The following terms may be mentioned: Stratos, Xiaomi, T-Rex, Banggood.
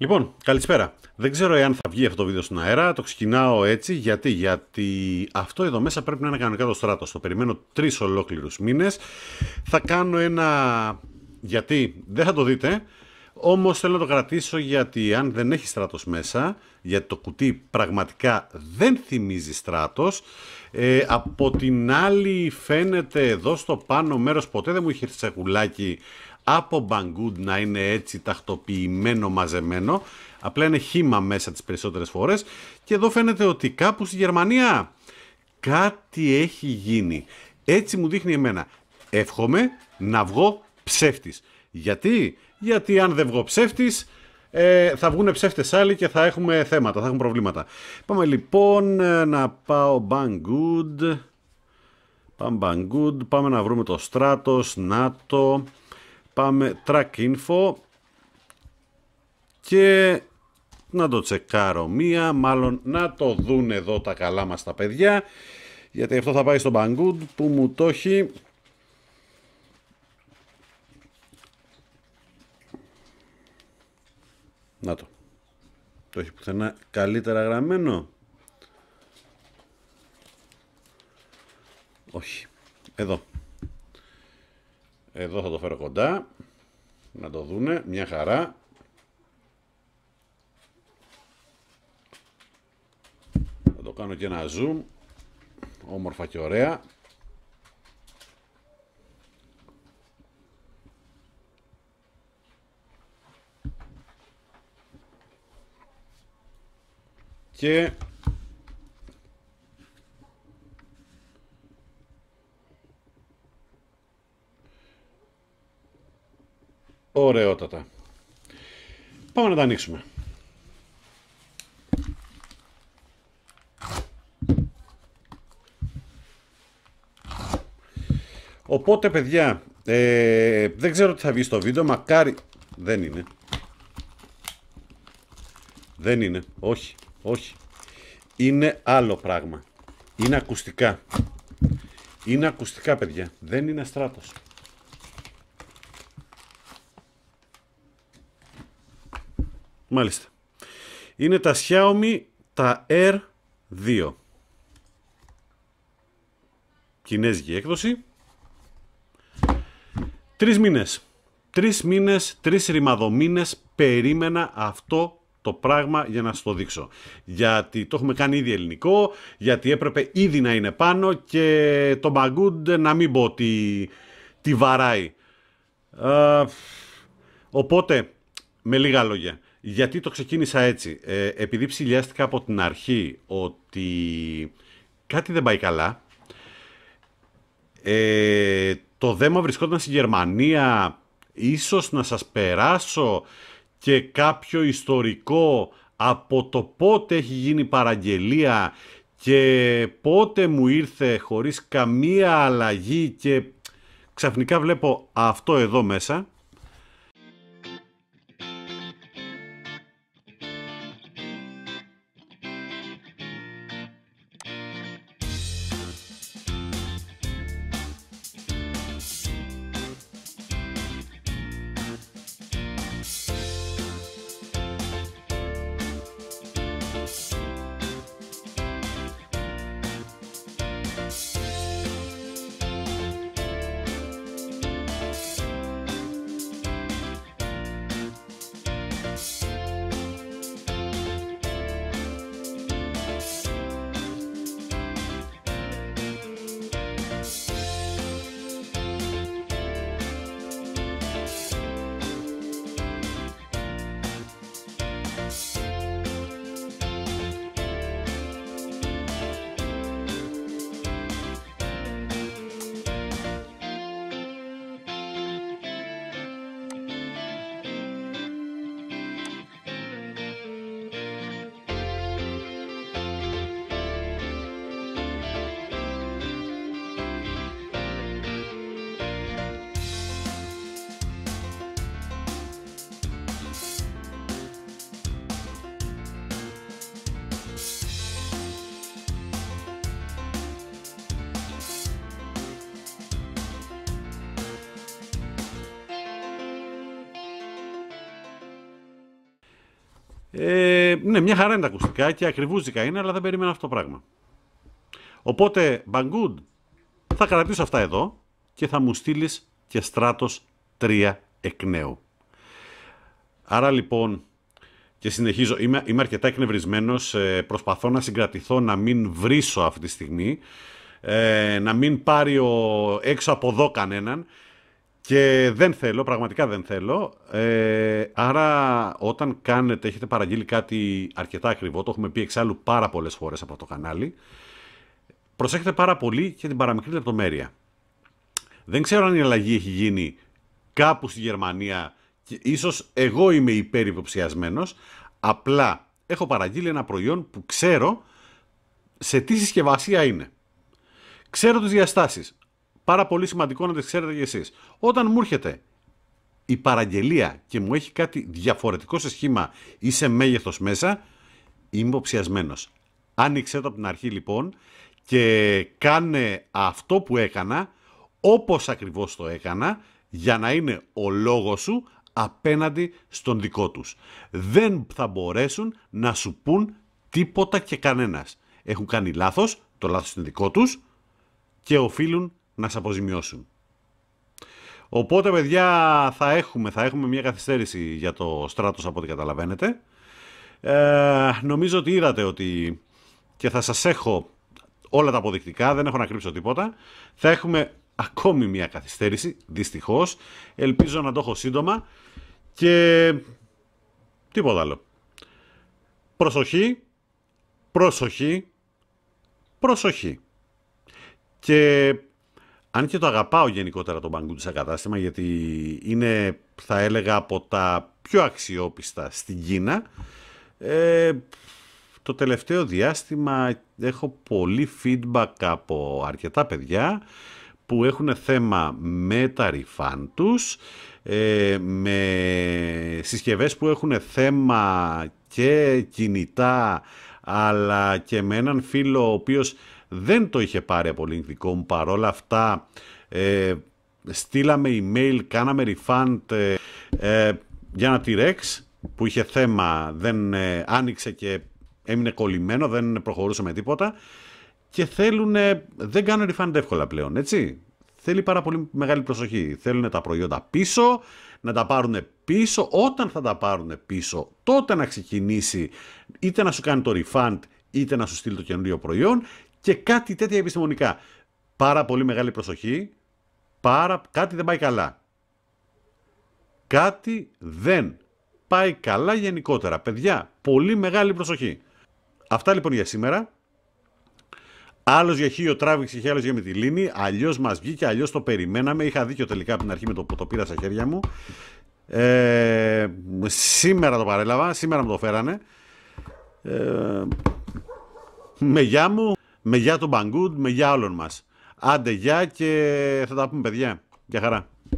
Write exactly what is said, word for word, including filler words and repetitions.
Λοιπόν, καλησπέρα. Δεν ξέρω εάν θα βγει αυτό το βίντεο στον αέρα. Το ξεκινάω έτσι. Γιατί, γιατί αυτό εδώ μέσα πρέπει να είναι κανονικά το Stratos. Το περιμένω τρεις ολόκληρους μήνες. Θα κάνω ένα... γιατί δεν θα το δείτε. Όμως θέλω να το κρατήσω, γιατί αν δεν έχει Stratos μέσα, γιατί το κουτί πραγματικά δεν θυμίζει Stratos. Ε, από την άλλη φαίνεται εδώ στο πάνω μέρος, ποτέ δεν μου είχε τσεκουλάκι από Banggood να είναι έτσι τακτοποιημένο, μαζεμένο. Απλά είναι χύμα μέσα τις περισσότερες φορές. Και εδώ φαίνεται ότι κάπου στη Γερμανία κάτι έχει γίνει. Έτσι μου δείχνει εμένα. Εύχομαι να βγω ψεύτης. Γιατί? Γιατί αν δεν βγω ψεύτης, ε, θα βγουν ψεύτες άλλοι και θα έχουμε θέματα, θα έχουμε προβλήματα. Πάμε λοιπόν να πάω Banggood. Πάμε Banggood, πάμε να βρούμε το Stratos, νάτο. Πάμε track info και να το τσεκάρω μία, μάλλον να το δουν εδώ τα καλά μας τα παιδιά, γιατί αυτό θα πάει στο Banggood που μου το έχει. Να το, το έχει πουθενά καλύτερα γραμμένο. Όχι, εδώ. Εδώ θα το φέρω κοντά, να το δούνε, μια χαρά. Θα το κάνω και ένα zoom, όμορφα και ωραία. Και... ωραιότατα. Πάμε να τα ανοίξουμε. Οπότε παιδιά, ε, δεν ξέρω τι θα βγει στο βίντεο, μακάρι... δεν είναι. Δεν είναι. Όχι. Όχι. Είναι άλλο πράγμα. Είναι ακουστικά. Είναι ακουστικά παιδιά. Δεν είναι Stratos. Μάλιστα. Είναι τα Xiaomi, τα αρ δύο. Κινέζικη έκδοση. Τρεις μήνες. Τρεις μήνες, τρεις ρημαδομήνες περίμενα αυτό το πράγμα για να σας το δείξω. Γιατί το έχουμε κάνει ήδη ελληνικό, γιατί έπρεπε ήδη να είναι πάνω και το Banggood να μην πω ότι τη βαράει. Ε, οπότε, με λίγα λόγια... γιατί το ξεκίνησα έτσι? Ε, επειδή ψηλιάστηκα από την αρχή ότι κάτι δεν πάει καλά. Ε, το δέμα βρισκόταν στη Γερμανία. Ίσως να σας περάσω και κάποιο ιστορικό από το πότε έχει γίνει παραγγελία και πότε μου ήρθε χωρίς καμία αλλαγή και ξαφνικά βλέπω αυτό εδώ μέσα. Ε, ναι, μια χαρά είναι τα ακουστικά και ακριβούζικα είναι, αλλά δεν περίμενα αυτό το πράγμα. Οπότε, Banggood, θα κρατήσω αυτά εδώ και θα μου στείλεις και Stratos τρία εκ νέου. Άρα λοιπόν, και συνεχίζω, είμαι, είμαι αρκετά εκνευρισμένος, ε, προσπαθώ να συγκρατηθώ, να μην βρίσω αυτή τη στιγμή, ε, να μην πάρει ο, έξω από εδώ κανέναν. Και δεν θέλω, πραγματικά δεν θέλω. Ε, άρα όταν κάνετε, έχετε παραγγείλει κάτι αρκετά ακριβό, το έχουμε πει εξάλλου πάρα πολλές φορές από το κανάλι, προσέχετε πάρα πολύ και την παραμικρή λεπτομέρεια. Δεν ξέρω αν η αλλαγή έχει γίνει κάπου στη Γερμανία, και ίσως εγώ είμαι υπερυποψιασμένος, απλά έχω παραγγείλει ένα προϊόν που ξέρω σε τι συσκευασία είναι. Ξέρω τις διαστάσεις. Πάρα πολύ σημαντικό να τις ξέρετε κι εσείς. Όταν μου έρχεται η παραγγελία και μου έχει κάτι διαφορετικό σε σχήμα ή σε μέγεθος μέσα, είμαι υποψιασμένος. Άνοιξε το από την αρχή λοιπόν και κάνε αυτό που έκανα, όπως ακριβώς το έκανα, για να είναι ο λόγος σου απέναντι στον δικό τους. Δεν θα μπορέσουν να σου πουν τίποτα και κανένας. Έχουν κάνει λάθος, το λάθος είναι δικό τους και οφείλουν να σε αποζημιώσουν. Οπότε, παιδιά, θα έχουμε, θα έχουμε μια καθυστέρηση για το Stratos από ό,τι καταλαβαίνετε. Ε, νομίζω ότι είδατε ότι, και θα σας έχω όλα τα αποδεικτικά, δεν έχω να κρύψω τίποτα. Θα έχουμε ακόμη μια καθυστέρηση, δυστυχώς. Ελπίζω να το έχω σύντομα και τίποτα άλλο. Προσοχή, προσοχή, προσοχή. Και αν και το αγαπάω γενικότερα τον Banggood σαν κατάστημα, γιατί είναι, θα έλεγα, από τα πιο αξιόπιστα στην Κίνα, ε, το τελευταίο διάστημα έχω πολύ feedback από αρκετά παιδιά που έχουν θέμα με τα refund τους, ε, με συσκευές που έχουν θέμα και κινητά, αλλά και με έναν φίλο ο οποίος δεν το είχε πάρει από link δικό μου, παρόλα αυτά ε, στείλαμε email, κάναμε refund ε, ε, για ένα T-Rex που είχε θέμα, δεν ε, άνοιξε και έμεινε κολλημένο, δεν προχωρούσε με τίποτα και θέλουν, ε, δεν κάνουν refund εύκολα πλέον, έτσι. Θέλει πάρα πολύ μεγάλη προσοχή, θέλουν τα προϊόντα πίσω, να τα πάρουν πίσω, όταν θα τα πάρουν πίσω τότε να ξεκινήσει είτε να σου κάνει το refund είτε να σου στείλει το καινούριο προϊόν. Και κάτι τέτοια επιστημονικά. Πάρα πολύ μεγάλη προσοχή. Πάρα... Κάτι δεν πάει καλά. Κάτι δεν πάει καλά γενικότερα. Παιδιά, πολύ μεγάλη προσοχή. Αυτά λοιπόν για σήμερα. Άλλος για χείο τράβηξε και άλλος για μετυλίνη. Αλλιώς μας βγήκε, αλλιώς το περιμέναμε. Είχα δίκιο τελικά από την αρχή με το που το πήρα στα χέρια μου. Ε, σήμερα το παρέλαβα. Σήμερα μου το φέρανε. Ε, με γεια μου. Με γεια τον Banggood, με γεια όλων μας. Άντε γεια και θα τα πούμε, παιδιά. Για χαρά.